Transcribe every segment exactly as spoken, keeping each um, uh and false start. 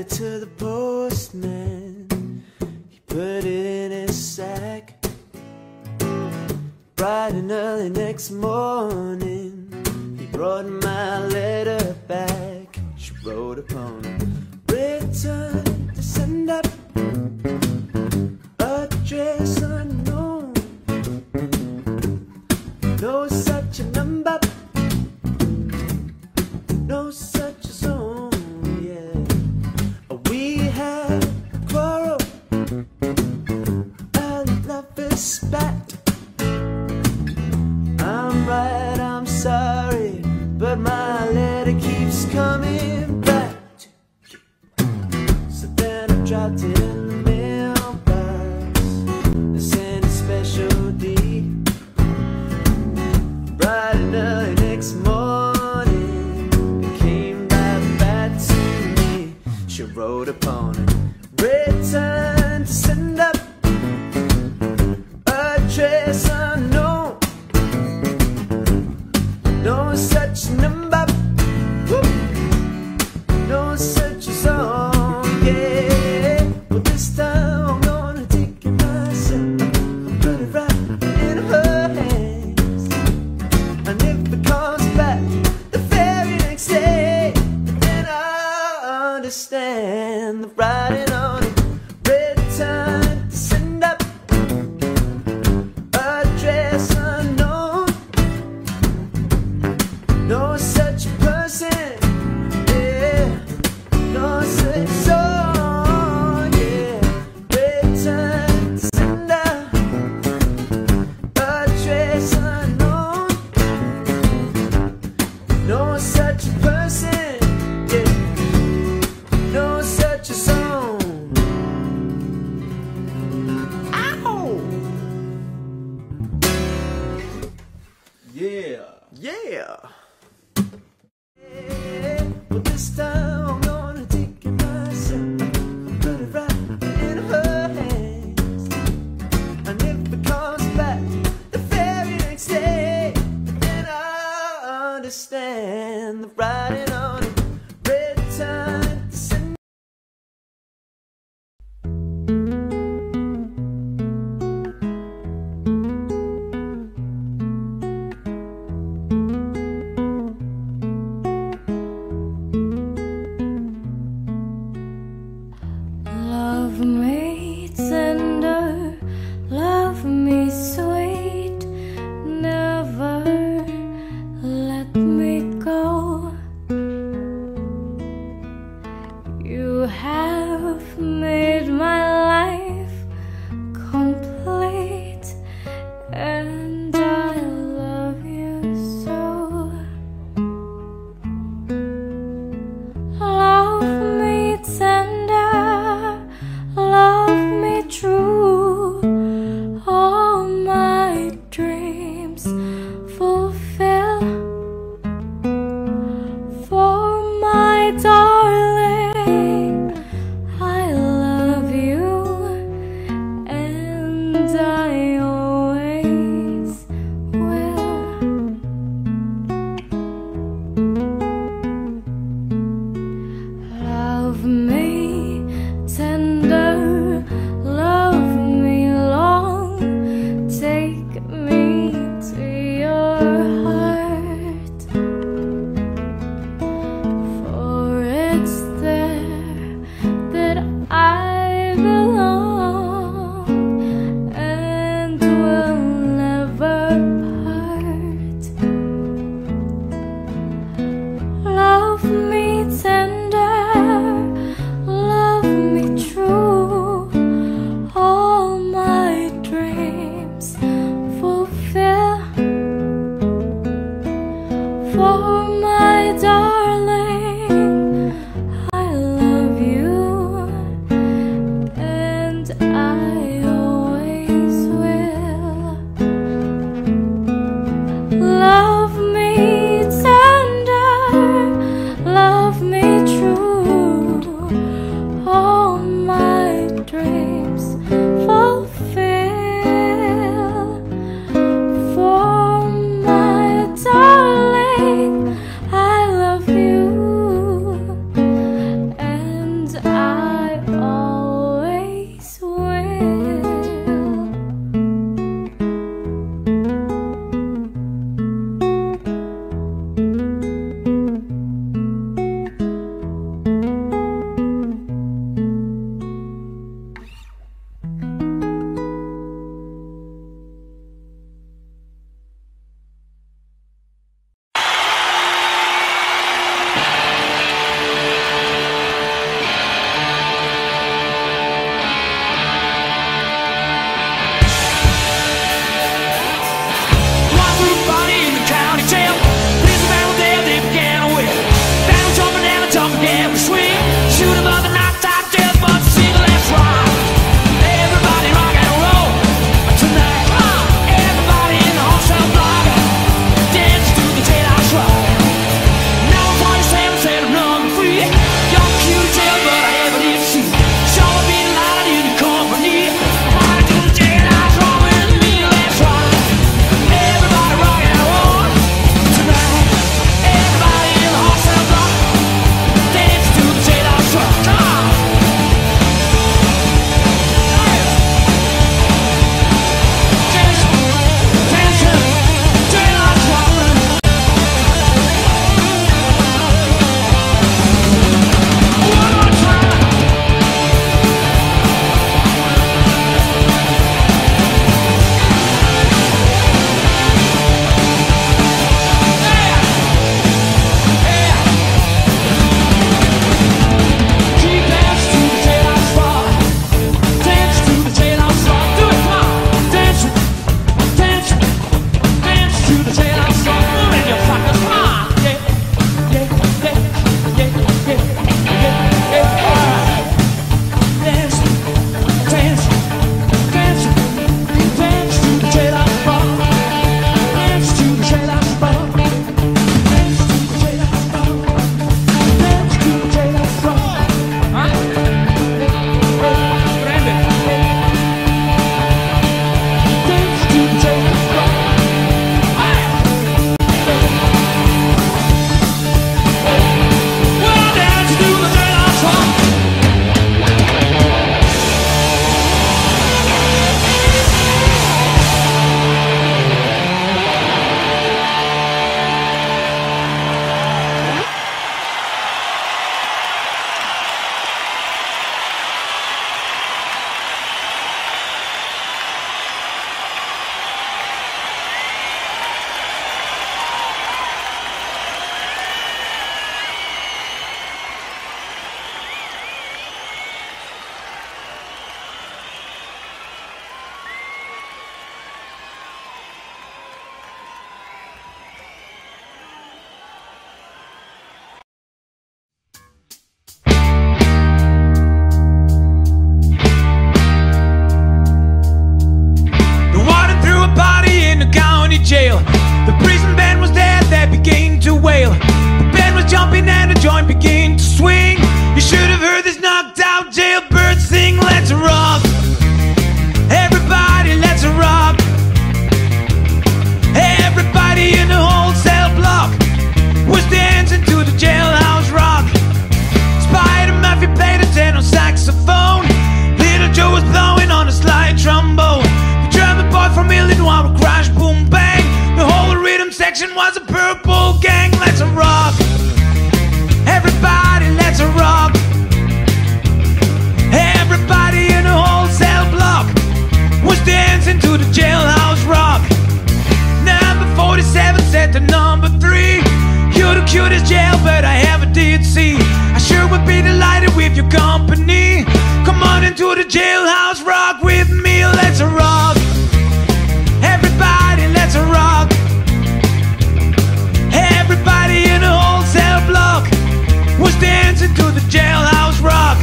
letter to the postman. He put it in his sack. Bright and early next morning, he brought my letter back. She wrote upon it, "Return to sender, address unknown, no such a number, no such a zone." Yeah, we had a quarrel and love is spat. I'm right, I'm sorry, but my letter keeps coming back to you. So then I dropped it in the mailbox and sent a special D. Bright and early next morning, it came right back to me. She wrote upon it, "Return to sender, address unknown, no such number, whoop, no such a song." Yeah, well this time I'm gonna take it myself, put it right in her hands. And if it comes back the very next day, then I understand the writing on it. Return to sender, address unknown, no such person, yeah, no such song, yeah. Return to sender, address unknown, no such person, yeah, no such a song. Ow! Yeah, yeah. But this time I'm gonna take it myself, put it right in her hands. And if it comes back the very next day, then I understand the writing on it. Return. I belong, and begin to swing. You should have heard this knocked out jailbird sing. Let's rock, everybody, let's rock. Everybody in the whole cell block was dancing to the jailhouse rock. Spider-Man, he played a tenor saxophone. Little Joe was blowing on a slide trombone. The German boy from Illinois would crash, boom, bang. The whole rhythm section was a purple gang. Let's rock, everybody, let's rock. Everybody in the whole cell block was dancing to the jailhouse rock. Number forty-seven said to number three, you're the cutest jailbird I ever did see. I sure would be delighted with your company. Come on into the jailhouse rock with me. Let's rock, everybody, let's rock. Everybody in the whole cell block was dancing to the jailhouse rock.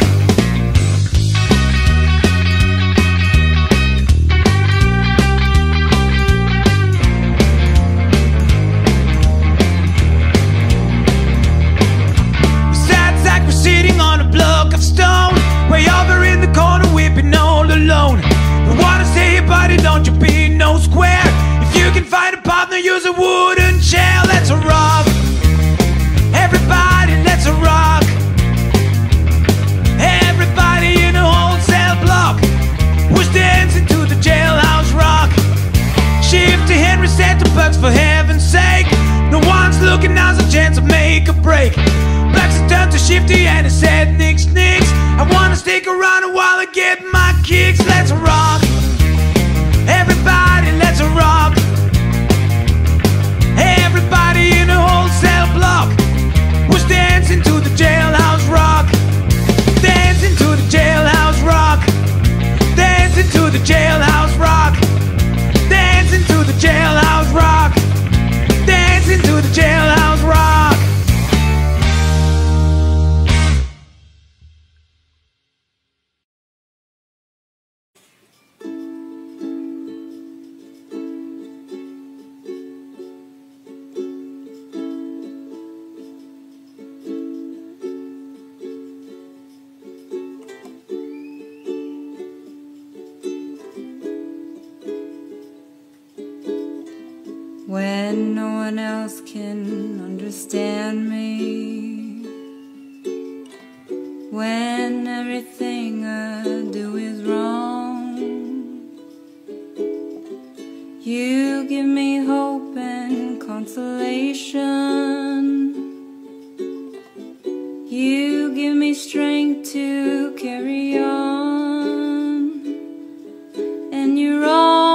Sad Sack was sitting on a block of stone, way over in the corner, weeping all alone. Don't wanna say it, buddy, don't you be no square. If you can find a partner, use a wooden chair. Let's rock, everybody, let's rock. Everybody in the whole cell block was dancing to the jailhouse rock. Shifty Henry said to Bugs, for heaven's sake, no one's looking, now's a chance to make a break. Bugs turned to Shifty and he said, nix, nix, I wanna stick around a while and get my kicks. Let's rock, everybody, let's rock. Everybody in the whole cell block was dancing to the jailhouse rock. Dancing to the jailhouse rock. Dancing to the jailhouse rock. Dancing to the jailhouse rock. Dancing to the jailhouse rock. When no one else can understand me, when everything I do is wrong, you give me hope and consolation. You give me strength to carry on, and you're all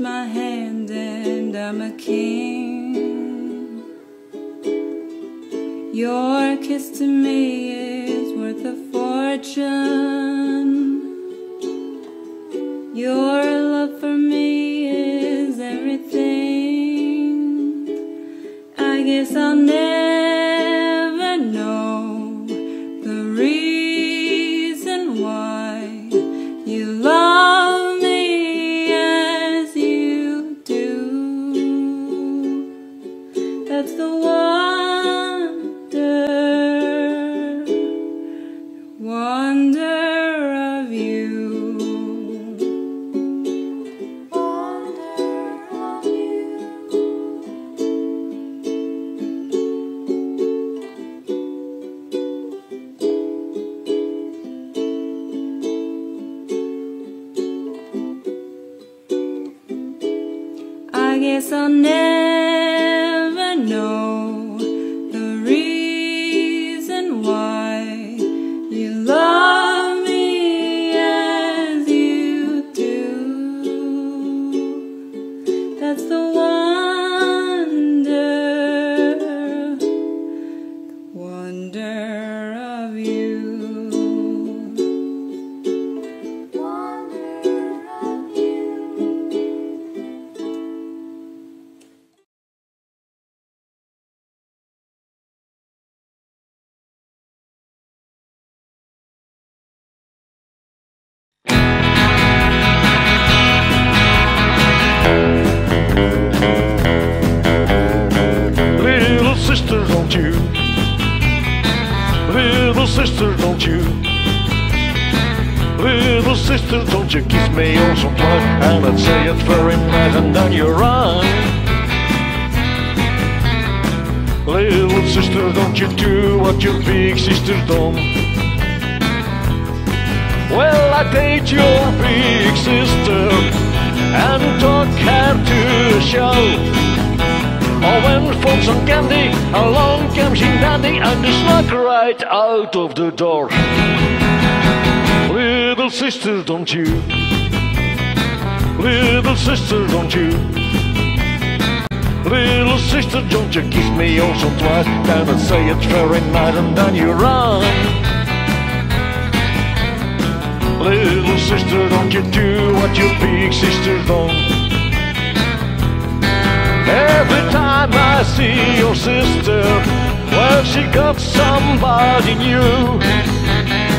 my hand, and I'm a king. Your kiss to me is worth a fortune. Your love for me is everything. I guess I'll never know the reason why you love the one. you. Little sister, don't you kiss me all so tight, and I'd say it very bad, and then you're right. Little sister, don't you do what your big sister done. Well, I take your big sister and took her to a show. I went for some candy, along comes in Dandy, and he snuck right out of the door. Little sister, don't you? Little sister, don't you? Little sister, don't you kiss me once or twice, and I'd say it very nice, and then you run. Little sister, don't you do what your big sister done. Every time I see your sister, well, she got somebody new.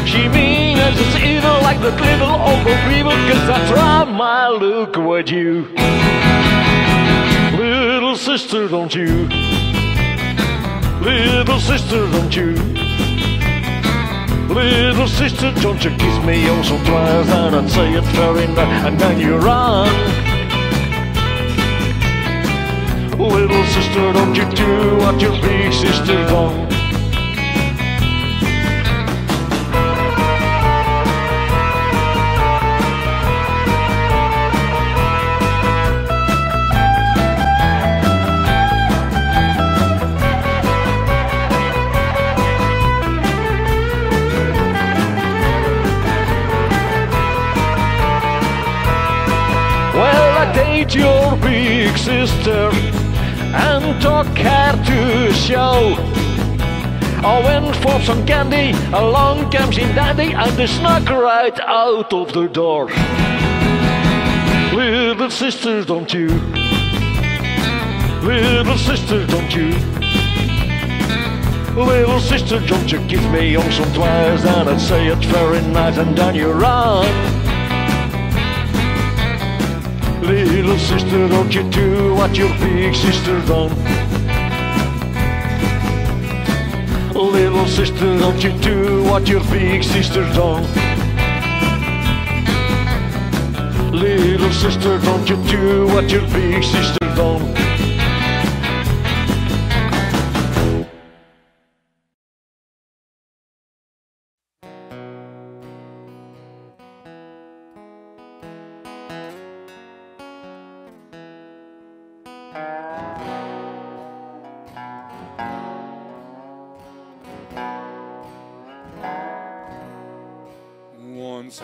She mean as it's evil like the little old people, cause I try my look with you. Little sister, don't you? Little sister, don't you? Little sister, don't you kiss me oh so twice, and I'd say it very nice, and then you run. Little sister, don't you do what your big sister done. Well, I date your big sister and took her to a show. I went for some candy, along comes in Daddy, and he snuck right out of the door. Little sister, don't you? Little sister, don't you? Little sister, don't you kiss me once or twice, and I'd say it very nice, and then you run. Little sister, don't you do what your big sister done. Little sister, don't you do what your big sister done. Little sister, don't you do what your big sister done.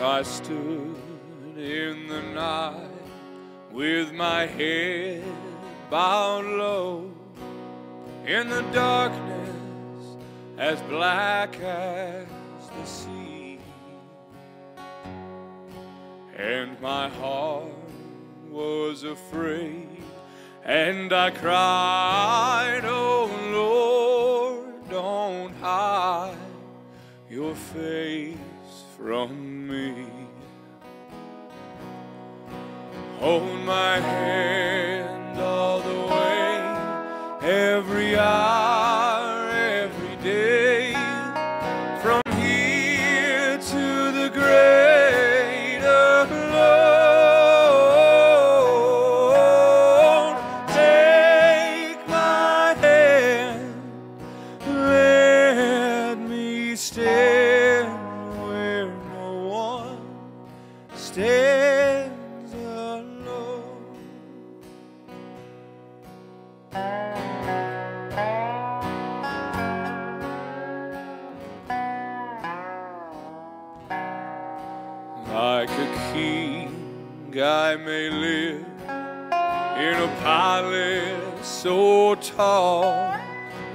I stood in the night with my head bowed low, in the darkness as black as the sea, and my heart was afraid, and I cried, "Oh Lord, don't hide your face from me. Hold my hand all the way, every hour, every day, from here to the greater Lord. Take my hand, let me stay. Stands alone." Like a king I may live in a palace so tall,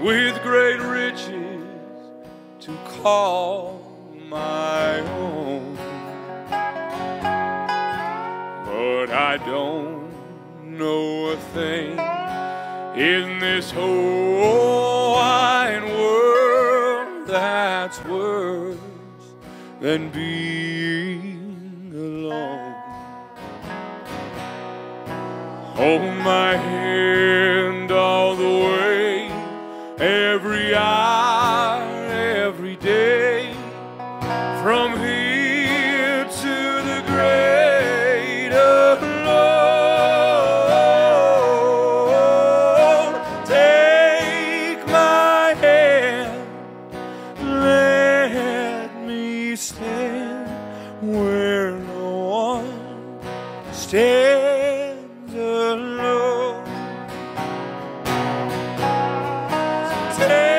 with great riches to call my own. But I don't know a thing in this whole wide world that's worse than being alone. Hold my hand all the way, every hour, every day, From here to the great unknown, take my hand, let me stand where no one stands alone. Take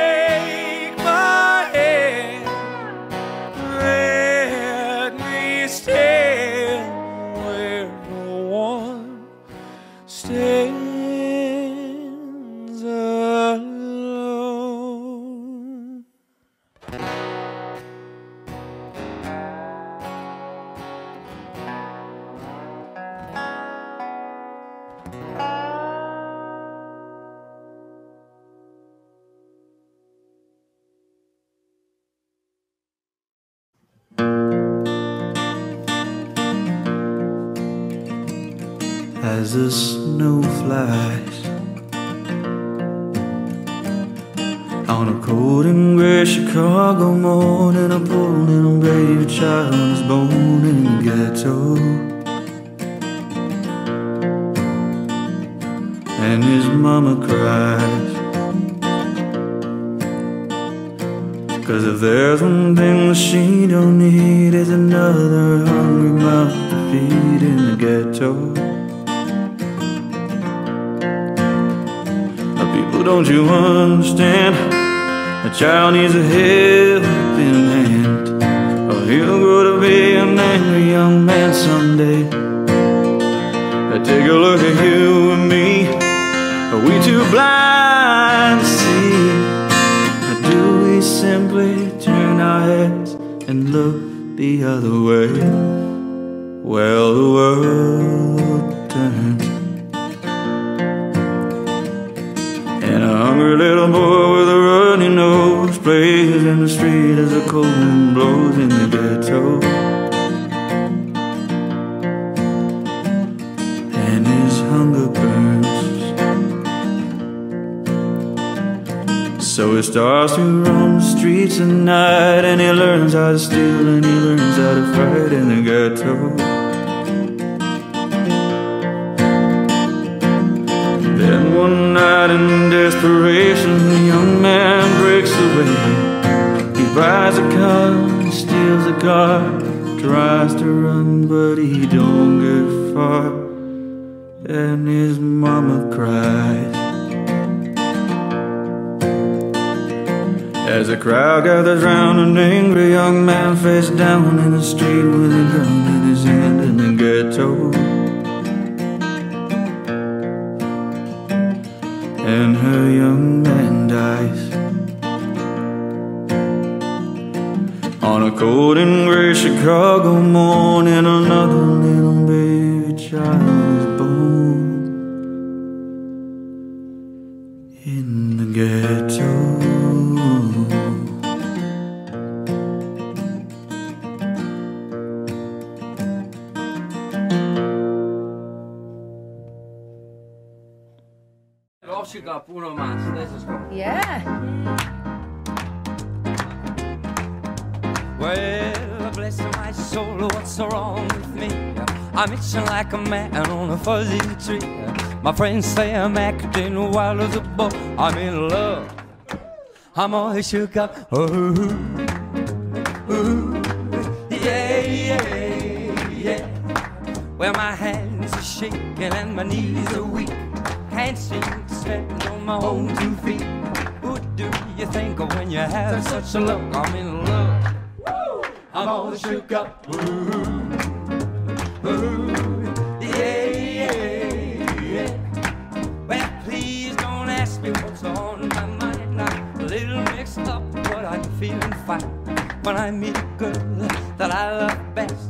stand where no one stands alone. As the snow flies on a cold and gray Chicago morning, a poor little brave child is born in the ghetto, and his mama cries. 'Cause if there's one thing that she don't need, is another hungry mouth to feed in the ghetto. Don't you understand? A child needs a helping hand, or he'll grow to be an angry young man someday. Now take a look at you and me. Are we too blind to see? Or do we simply turn our heads and look the other way? Well, the world turns. A hungry little boy with a runny nose plays in the street as the cold wind blows in the ghetto, and his hunger burns. So he starts to roam the streets at night, and he learns how to steal and he learns how to fight in the ghetto. One night in desperation, the young man breaks away. He buys a car, he steals a car, tries to run, but he don't get far, and his mama cries. As the crowd gathers round, an angry young man face down in the street with a gun in his hand in the ghetto. And her young man dies on a cold and gray Chicago morning. Another little baby child is born in the ghetto. Up uno más. Yeah. Well, bless my soul, what's wrong with me? I'm itching like a man on a fuzzy tree. My friends say I'm acting wild as a bull. I'm in love. I'm all shook up. Ooh, ooh, yeah, yeah, yeah. Well, my hands are shaking and my knees are weak. Can't seem to stand on my own two feet. Who do you think of when you have such a look? I'm in love. Woo! I'm all shook up. Ooh, ooh, yeah, yeah, yeah. Well, please don't ask me what's on my mind. I'm a little mixed up, but I'm feeling fine when I meet a girl that I love best.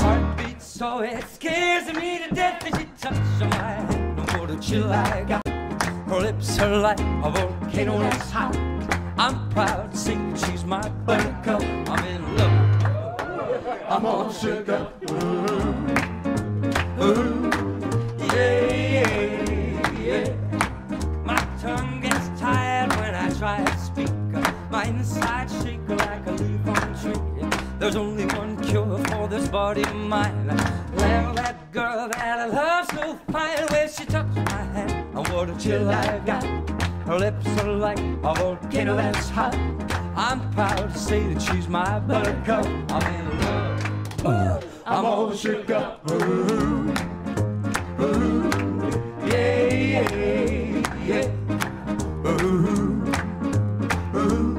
Heartbeat so it scares me to death as she touches my hand. Chill I got, her lips are like a volcano that's hot. I'm proud to say she's my buttercup. I'm in love. I'm all shook up. Ooh, ooh, yeah, yeah, yeah. My tongue gets tired when I try to speak. My inside shake like a leaf on a tree. There's only one cure for this body of mine. Well, that girl that I love so fine, when she touched my hand, oh, what a chill I got. Her lips are like a volcano that's hot. I'm proud to say that she's my buttercup. I'm in love. Ooh, I'm all shook up. Ooh, ooh, yeah, yeah, yeah. Ooh, ooh,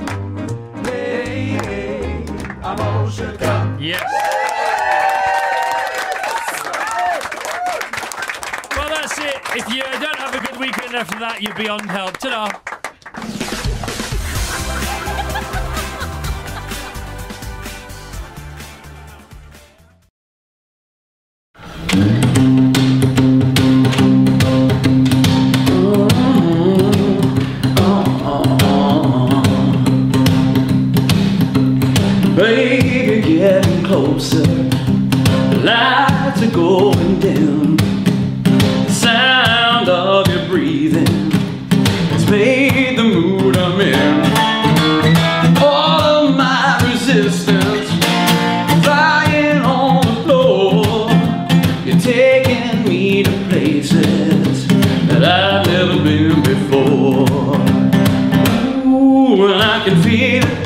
yeah, yeah. I'm all shook up. Yes. Well, that's it. If you don't have a good weekend after that, you're beyond help. Ta-da. Closer, the lights are going dim. The sound of your breathing has made the mood I'm in. All of my resistance lying on the floor. You're taking me to places that I've never been before. Ooh, and I can feel it.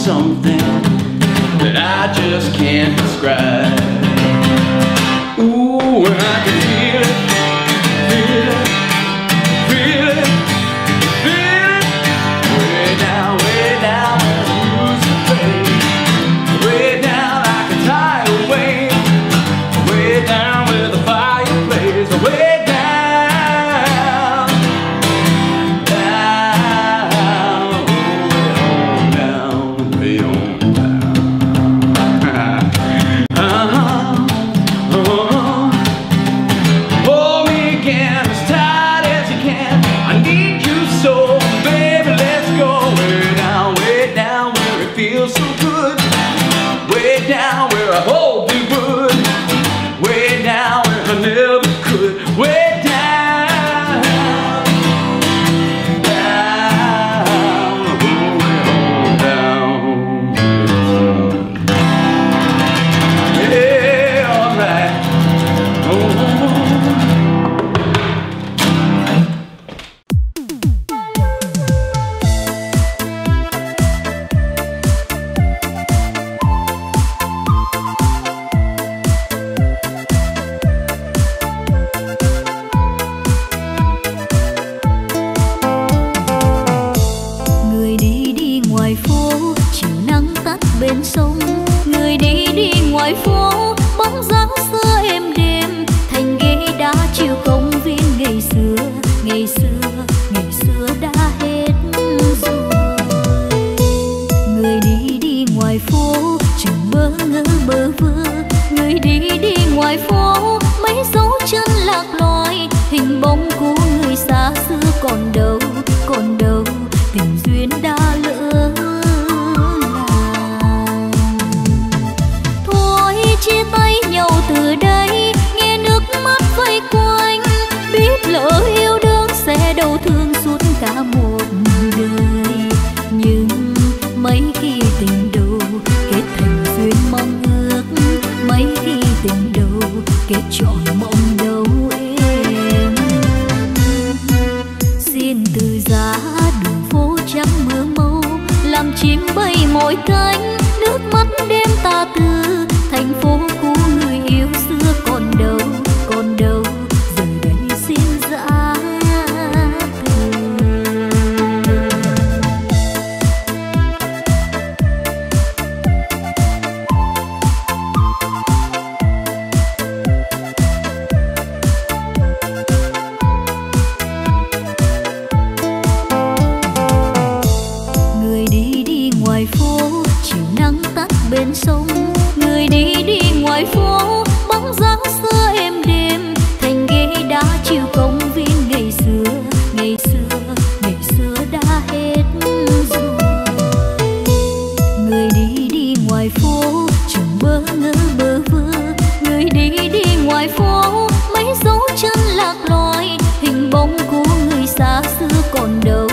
Something that I just can't describe. bên sông, người đi đi ngoài phố, bóng dáng xưa êm đêm, thành ghế đá chiều công viên ngày xưa, ngày xưa, ngày xưa đã hết rồi. Người đi đi ngoài phố, chừng bơ ngỡ bơ vơ, người đi đi ngoài phố, mấy dấu chân lạc loài, hình bóng của người xa xưa còn đâu.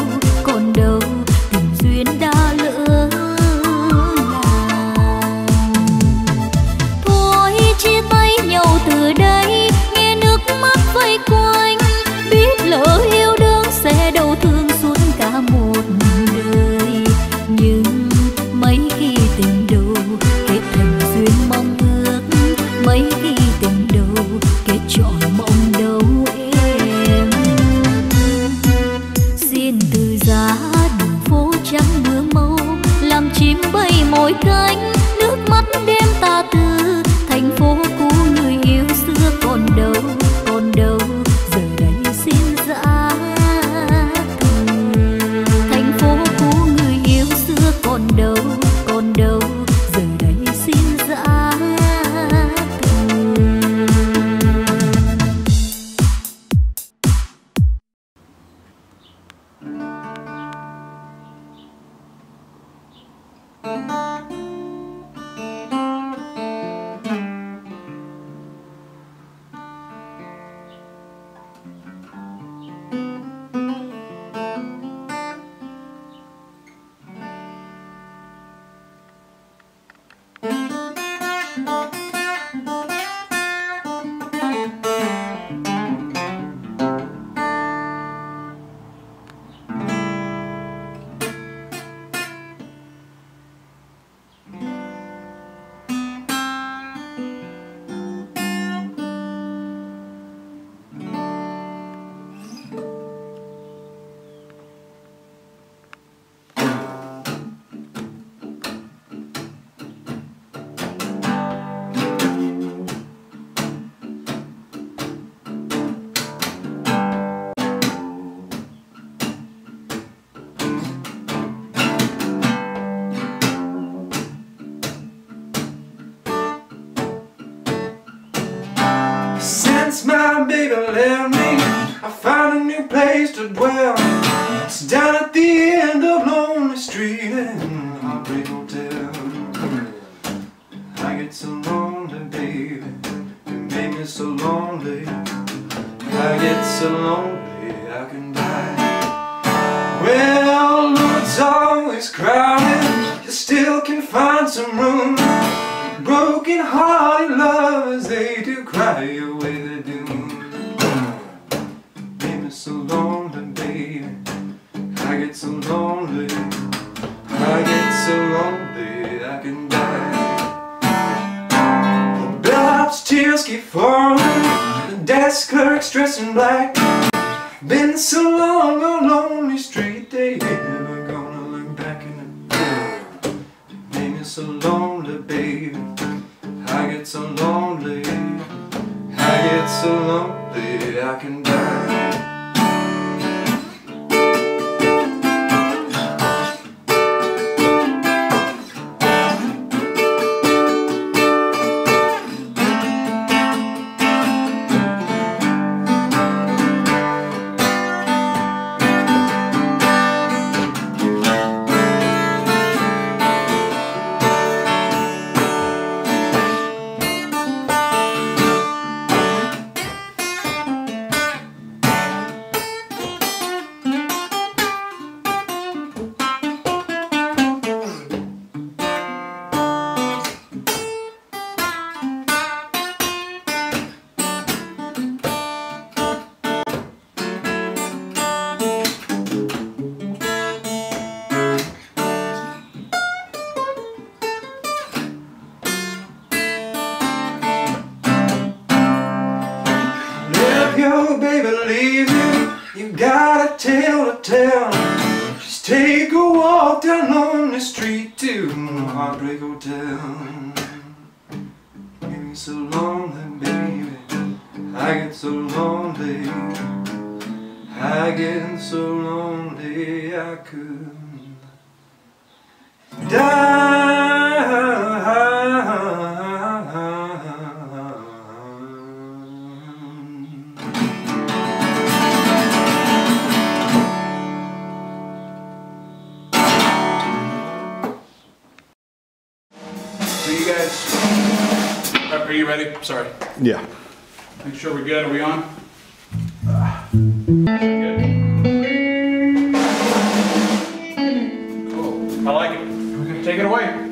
I Are you guys, are you ready? Sorry. Yeah. Make sure we're good. Are we on? Uh, good. Cool. I like it. Okay. Take it away.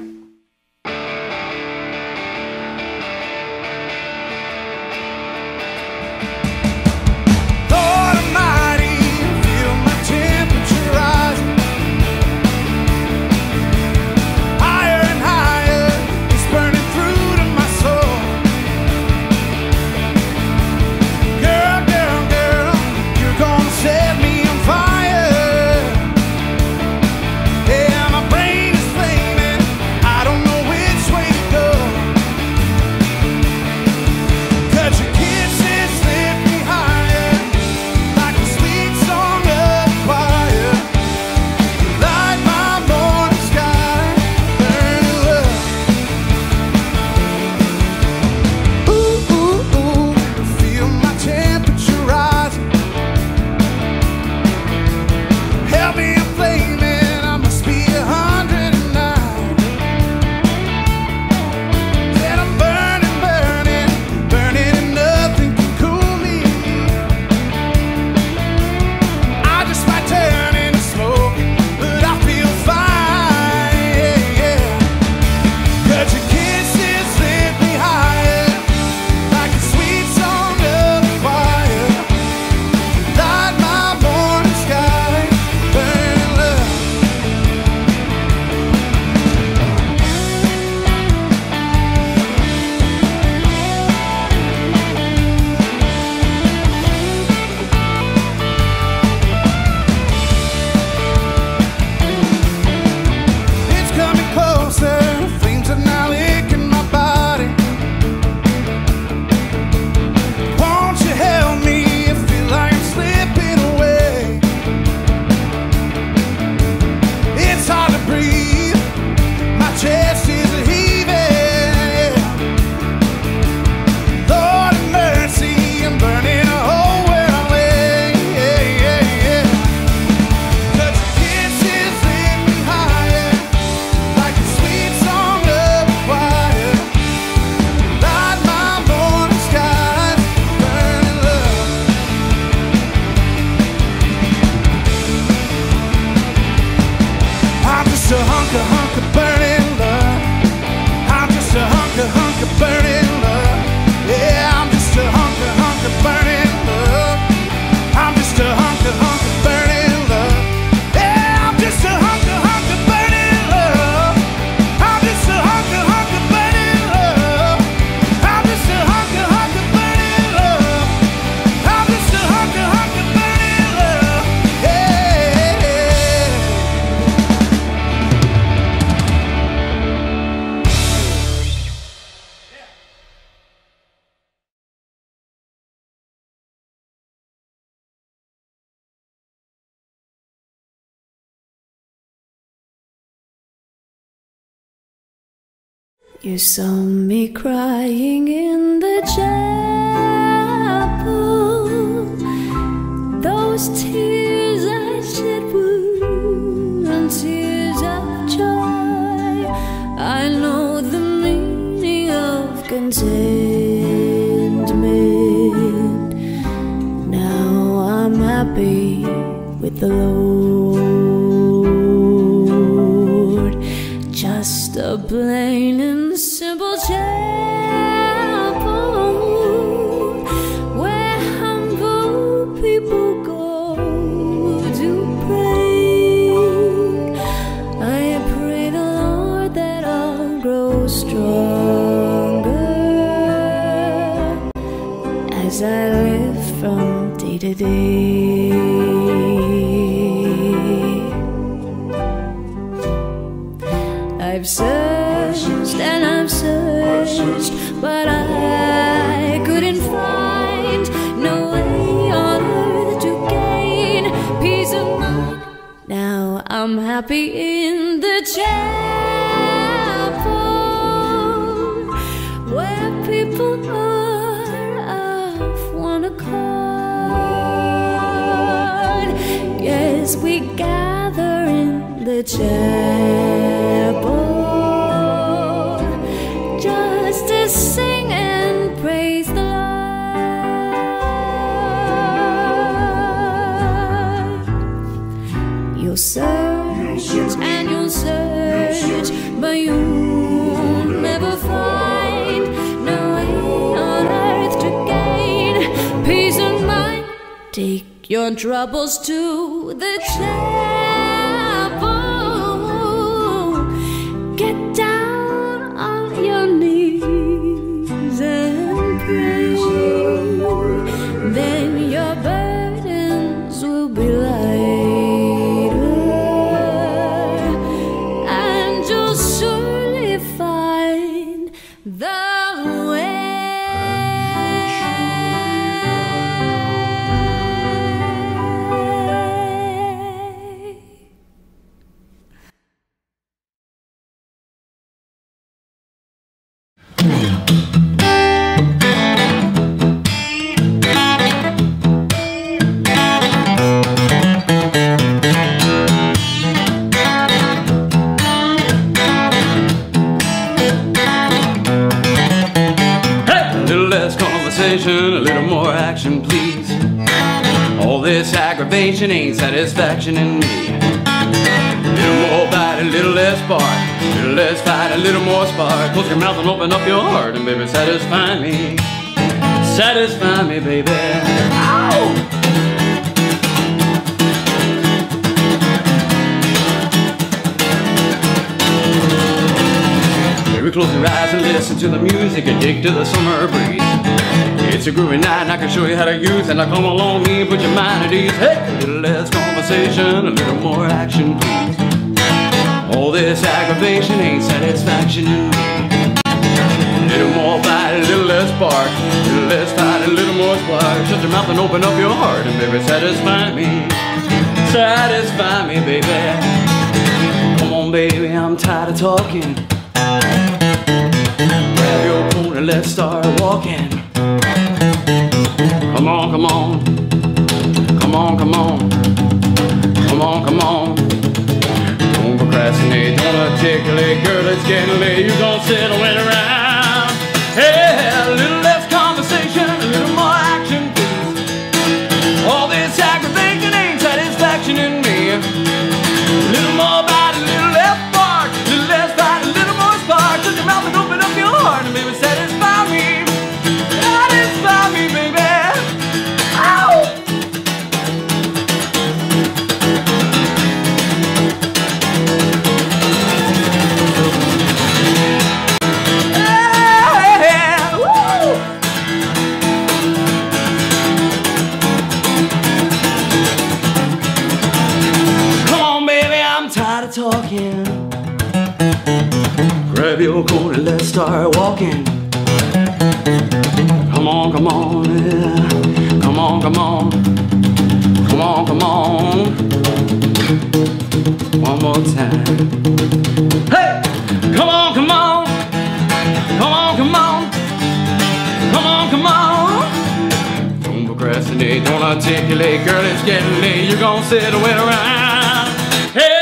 You saw me crying in the chapel. Those tears I shed were tears of joy. I know the meaning of contentment. Now I'm happy with the Lord. Just a plain and simple chapel where humble people go to pray. I pray the Lord that I'll grow stronger as I live from day to day. I've said and I've searched, but I couldn't find no way on earth to gain peace of mind. Now I'm happy in the chapel where people are of one accord. Yes, we gather in the chapel your troubles to the chapel. Get down on your knees and pray, then your burdens will be lighter, and you'll surely find the a little more action, please. All this aggravation ain't satisfaction in me. A little more bite, a little less bark, a little less fight, a little more spark. Close your mouth and open up your heart, and baby, satisfy me. Satisfy me, baby. Ow! Baby, close your eyes and listen to the music, and dig to the summer breeze. It's a groovy night and I can show you how to use it. Now come along with me, put your mind at ease. Hey, a little less conversation, a little more action, please. All this aggravation ain't satisfaction in me. A little more bite, a little less bark, a little less fight, a little more spark. Shut your mouth and open up your heart, and baby, satisfy me. Satisfy me, baby. Come on, baby, I'm tired of talking. Grab your phone and let's start walking. Come on, come on, come on, come on, come on, come on. Don't procrastinate, don't articulate, girl, it's getting late, you gon' sit and wait around. Hey, a little less conversation, a little more action, please. All this aggravation ain't satisfaction in me. A little more bite, a little less bark, a little less bite, a little more spark. Shut your mouth and open up your heart, and baby, satisfy me. Satisfy me, baby. Talking. Grab your coat and let's start walking. Come on, come on, yeah. Come on, come on. Come on, come on. One more time. Hey! Come on, come on. Come on, come on. Come on, come on. Don't procrastinate, don't articulate, girl, it's getting late. You're gonna sit and wait around. Hey!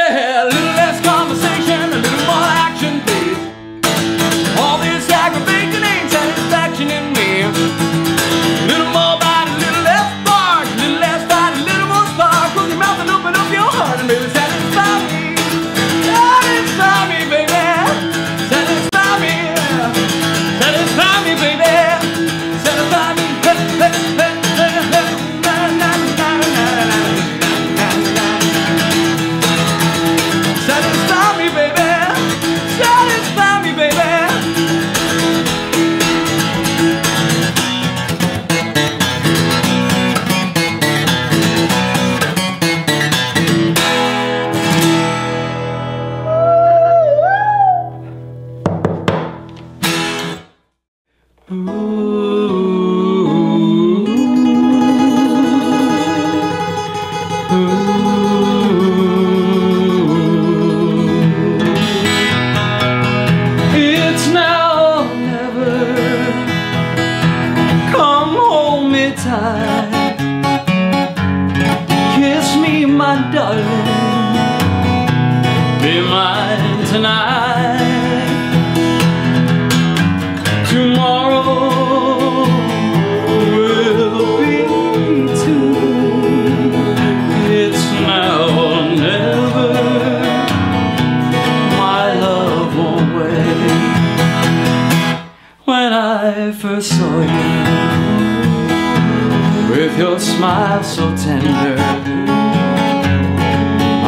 with your smile so tender.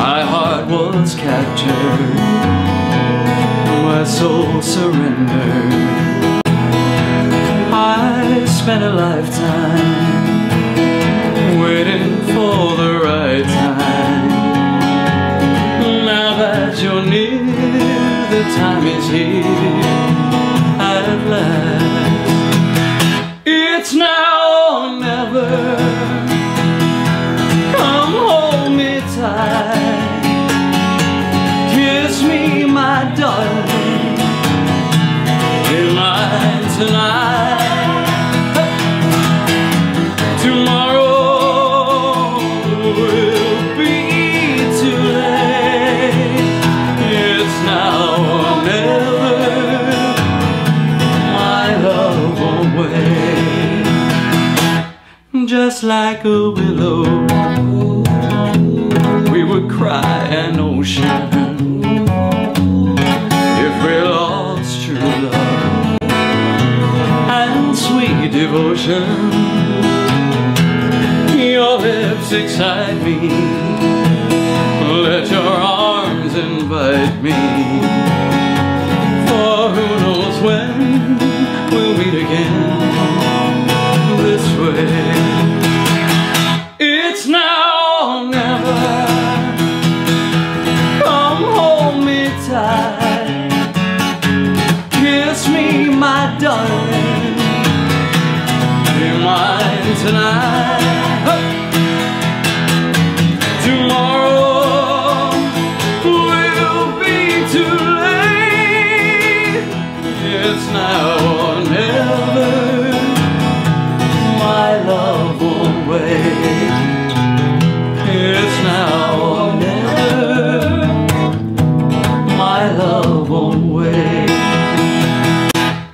My heart was captured, my soul surrendered. I spent a lifetime waiting for the right time. Now that you're near, the time is here at last. It's now or never. Come hold me tight. Kiss me, my darling. Be mine tonight. Tomorrow will be too late. It's now or never. My love won't wait. Just like a willow, we would cry an ocean if we lost true love and sweet devotion. Your lips excite me, let your arms invite me, for who knows when we'll meet again this way. It's now or never. Come hold me tight. Kiss me, my darling. Be mine tonight. Tomorrow will be too late. It's now or never. My love won't wait. It's now or never. My love won't wait.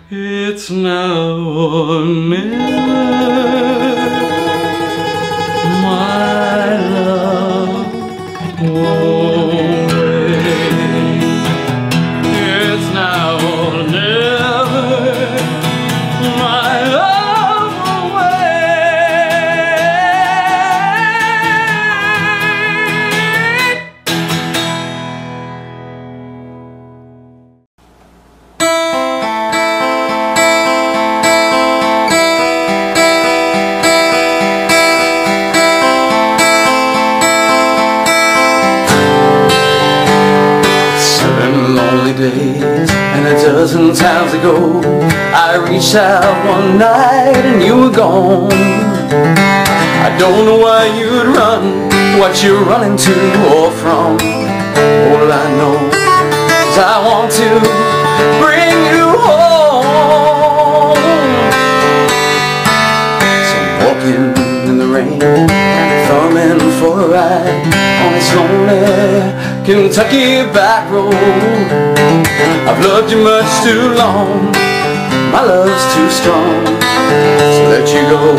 It's now or never. My love won't wait. It's now or never. My love. Dozen times ago, I reached out one night and you were gone. I don't know why you'd run, what you're running to or from. All I know is I want to bring you home. So I'm walking in the rain, thumbing for a ride on this lonely Kentucky back road. I've loved you much too long, my love's too strong to let you go,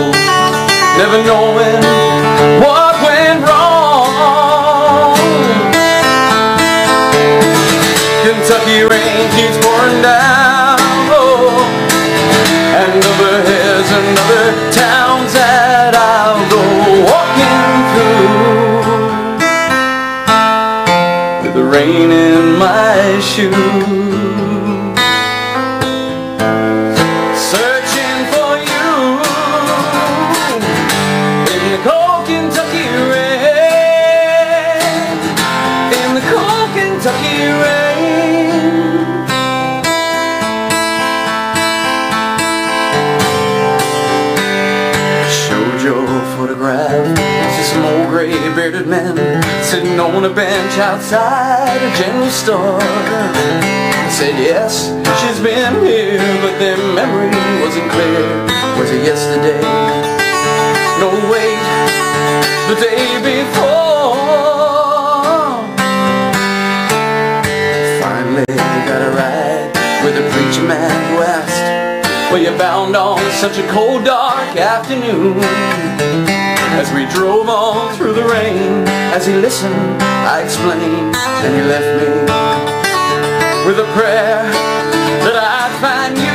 never knowing what went wrong. Kentucky rain keeps pouring down, oh, and over here's another town that I'll go walking through. Rain in my shoes, searching for you in the cold Kentucky rain, in the cold Kentucky rain. Showed your photograph, some old grey-bearded man sitting on a bench outside a general store. I said yes, she's been here, but their memory wasn't clear. Was it yesterday? No, wait, the day before. Finally got a ride with a preacher man who asked, were you bound on such a cold, dark afternoon? As we drove on through the rain, as he listened, I explained, and he left me with a prayer that I'd find you.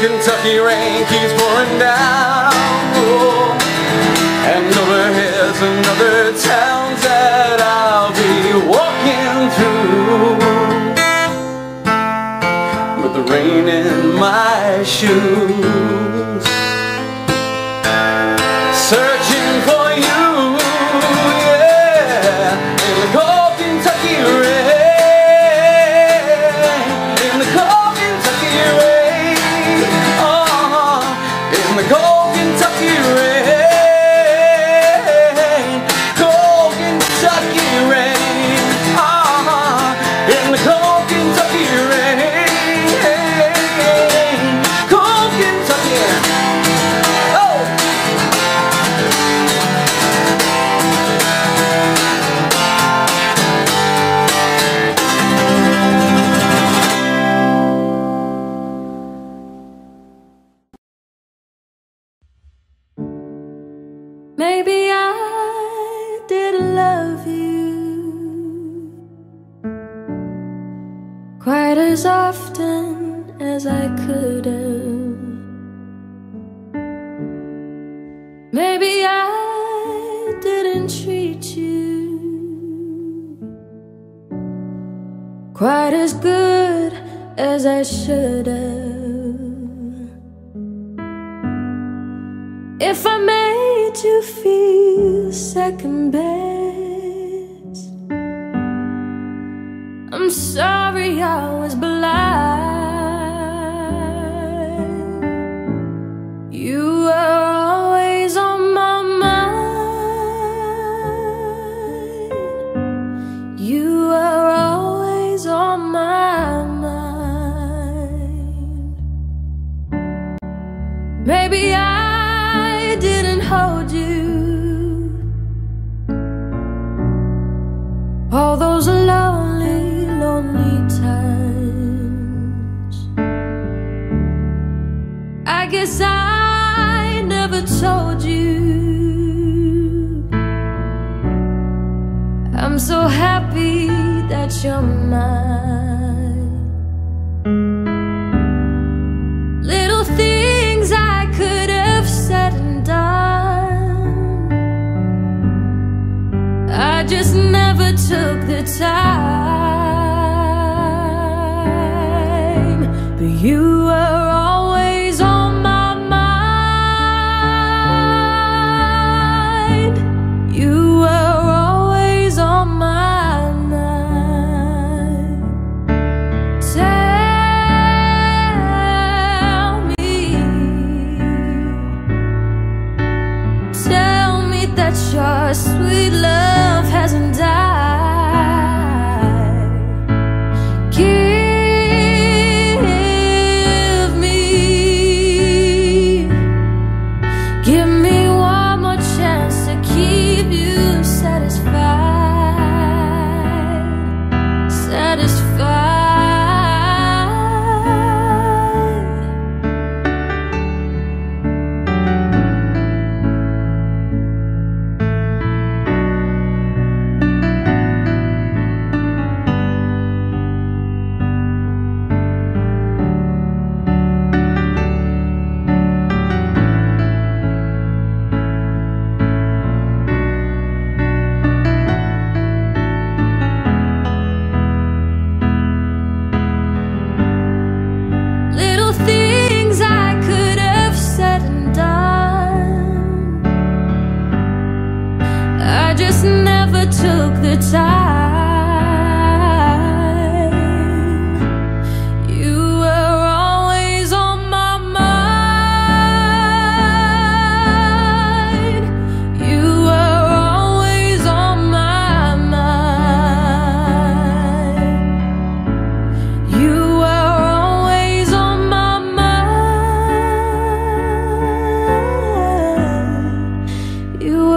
Kentucky The rain keeps pouring down, oh. And overhead's another town that I'll be walking through with the rain in my shoes, searching for you, yeah, in the cold Kentucky rain, in the cold Kentucky rain, oh, in the cold Kentucky rain, cold Kentucky rain, oh, in the cold Kentucky rain. Maybe I did love you quite as often as I could have. Maybe I didn't treat you quite as good as I should have. If I made you feel second best, I'm sorry I was blind. You were always on my mind. You were always on my mind. Maybe I hold you all those lonely, lonely times. I guess I never told you I'm so happy that you're mine. Little things I could have said and done, I just never took the time. But you were always on my mind. You were always on my mind. Tell me, tell me that your sweet love hasn't died. Give me, give me one more chance to keep you satisfied, satisfied. You were always on my mind. You were always on my mind. You were always on my mind. You were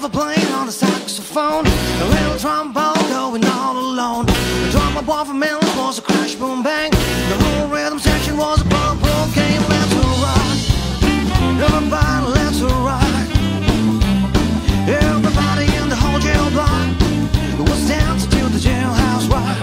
lover playing on the saxophone, a little trombone going all alone. The drummer boy from England was a crash boom bang. The whole rhythm section was a bubble game. Let's rock, everybody, let's rock. Everybody in the whole jail block was dancing to the jailhouse rock.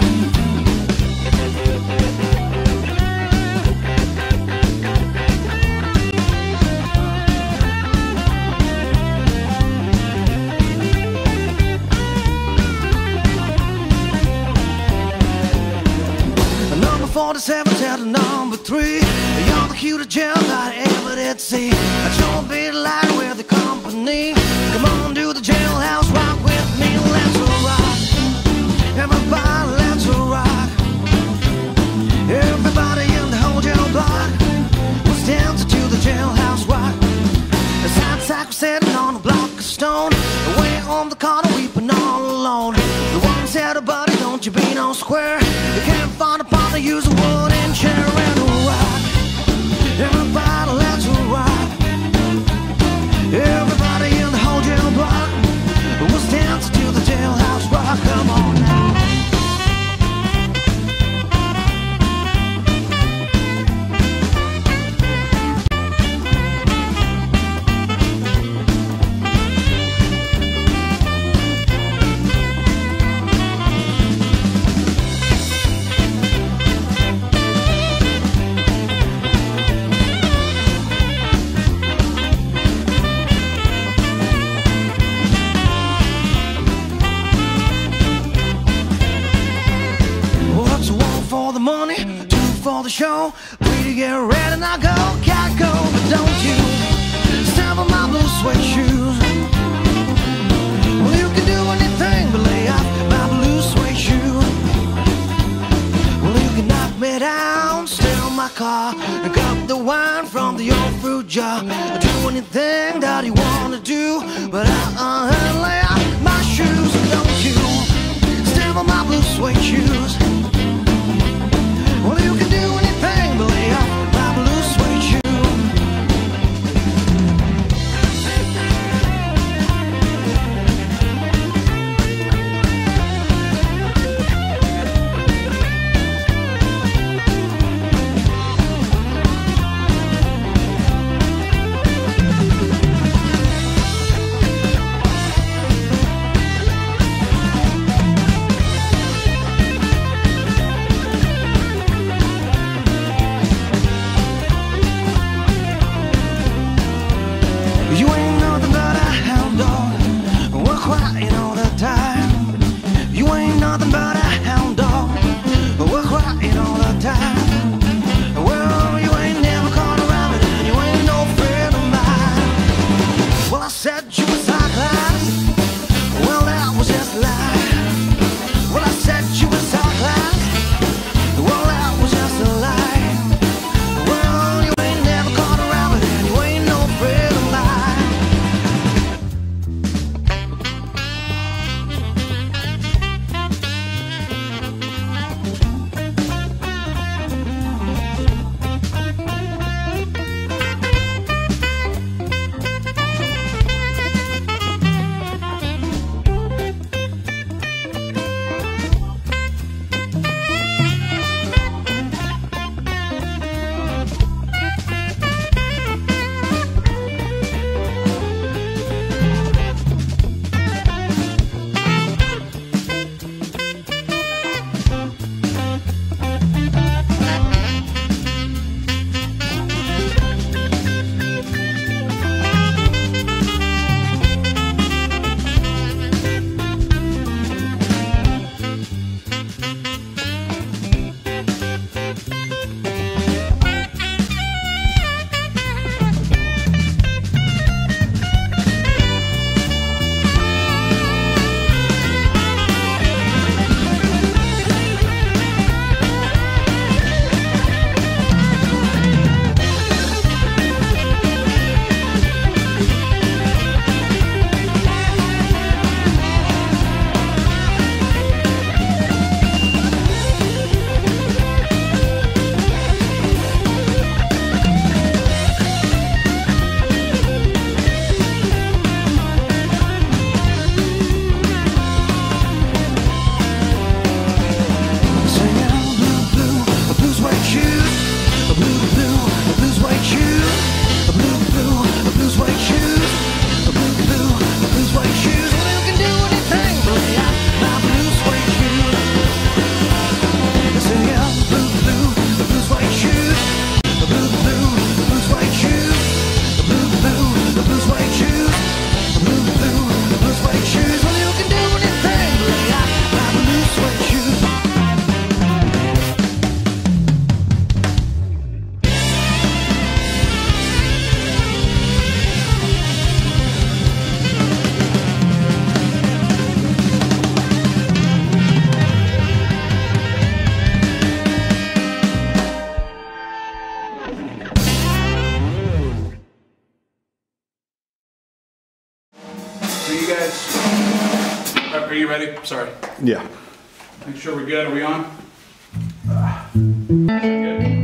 forty-seven to number three, you're the cutest gem I ever did see. I show a bit light with the company. Come on, do the jailhouse rock with me. Let's rock, everybody, let's rock. Everybody in the whole jail block was dancing to the jailhouse rock. The side sack was sitting on a block of stone, away on the corner weeping all alone. The one said, "Oh, buddy, don't you be no square. You can't find a partner, use a wooden chair." And rock, everybody, let's rock. Everybody in the whole jail block was dancing to the jailhouse rock. Come on now. Show, we to get ready and I go, cat go, but don't you step on my blue suede shoes. Well, you can do anything but lay off my blue suede shoes. Well, you can knock me down, steal my car, and cup the wine from the old fruit jar. I'll do anything that you want to do, but I uh, lay off my shoes. Don't you step on my blue suede shoes. Well, you can do anything, but lay off my blue suede Yes. Are you ready? Sorry. Yeah. Make sure we're good. Are we on? Uh, good.